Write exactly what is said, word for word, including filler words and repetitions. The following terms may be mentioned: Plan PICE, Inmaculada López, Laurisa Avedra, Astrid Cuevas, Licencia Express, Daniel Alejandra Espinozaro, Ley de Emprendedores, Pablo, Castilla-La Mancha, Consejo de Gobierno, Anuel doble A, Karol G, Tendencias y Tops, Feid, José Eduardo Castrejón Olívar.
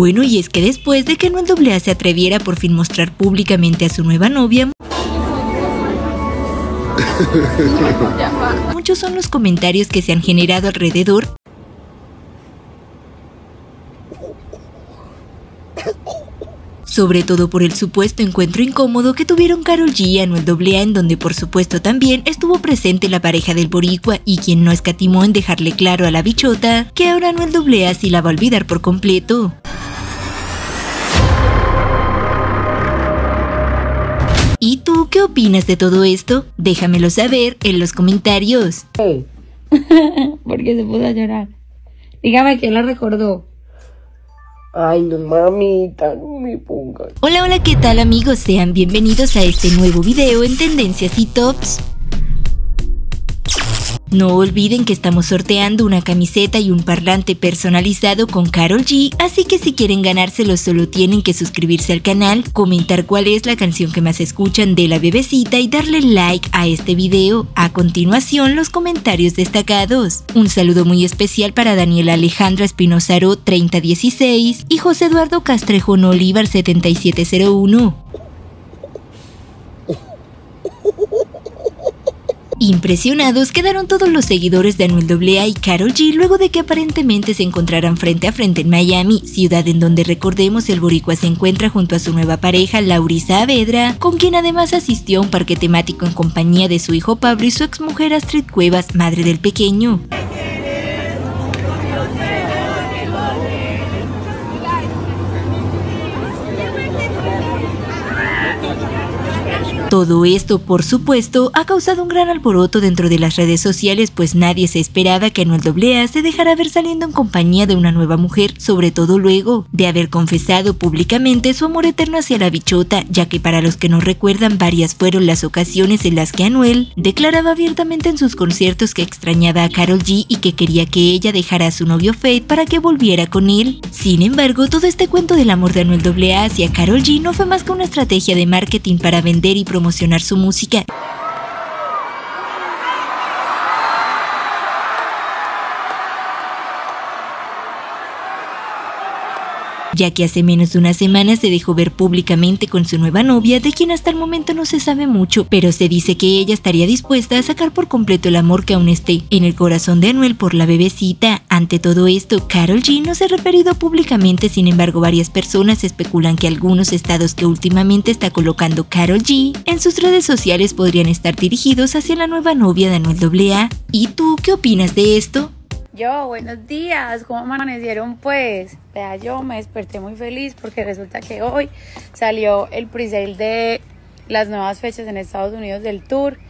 Bueno, y es que después de que Anuel doble A se atreviera a por fin mostrar públicamente a su nueva novia, muchos son los comentarios que se han generado alrededor, sobre todo por el supuesto encuentro incómodo que tuvieron Karol G y Anuel doble A, en donde por supuesto también estuvo presente la pareja del boricua y quien no escatimó en dejarle claro a la bichota que ahora Anuel doble A sí la va a olvidar por completo. ¿Y tú qué opinas de todo esto? Déjamelo saber en los comentarios. Oh. Porque se puso a llorar. Dígame quién la recordó. Ay, no, mamita, no me pongas. Hola, hola, ¿qué tal, amigos? Sean bienvenidos a este nuevo video en Tendencias y Tops. No olviden que estamos sorteando una camiseta y un parlante personalizado con Karol G, así que si quieren ganárselo solo tienen que suscribirse al canal, comentar cuál es la canción que más escuchan de la bebecita y darle like a este video. A continuación, los comentarios destacados. Un saludo muy especial para Daniel Alejandra Espinozaro treinta dieciséis y José Eduardo Castrejón Olívar setenta y siete cero uno. Impresionados quedaron todos los seguidores de Anuel doble A y Karol G luego de que aparentemente se encontraran frente a frente en Miami, ciudad en donde, recordemos, el boricua se encuentra junto a su nueva pareja Laurisa Avedra, con quien además asistió a un parque temático en compañía de su hijo Pablo y su exmujer Astrid Cuevas, madre del pequeño. Todo esto, por supuesto, ha causado un gran alboroto dentro de las redes sociales, pues nadie se esperaba que Anuel doble A se dejara ver saliendo en compañía de una nueva mujer, sobre todo luego de haber confesado públicamente su amor eterno hacia la bichota, ya que para los que no recuerdan, varias fueron las ocasiones en las que Anuel declaraba abiertamente en sus conciertos que extrañaba a Karol G y que quería que ella dejara a su novio Feid para que volviera con él. Sin embargo, todo este cuento del amor de Anuel doble A hacia Karol G no fue más que una estrategia de marketing para vender y promover promocionar su música. Ya que hace menos de una semana se dejó ver públicamente con su nueva novia, de quien hasta el momento no se sabe mucho, pero se dice que ella estaría dispuesta a sacar por completo el amor que aún esté en el corazón de Anuel por la bebecita. Ante todo esto, Karol G no se ha referido públicamente, sin embargo varias personas especulan que algunos estados que últimamente está colocando Karol G en sus redes sociales podrían estar dirigidos hacia la nueva novia de Anuel doble A. ¿Y tú qué opinas de esto? Yo, buenos días, ¿cómo amanecieron pues? Vea, yo me desperté muy feliz porque resulta que hoy salió el presale de las nuevas fechas en Estados Unidos del tour.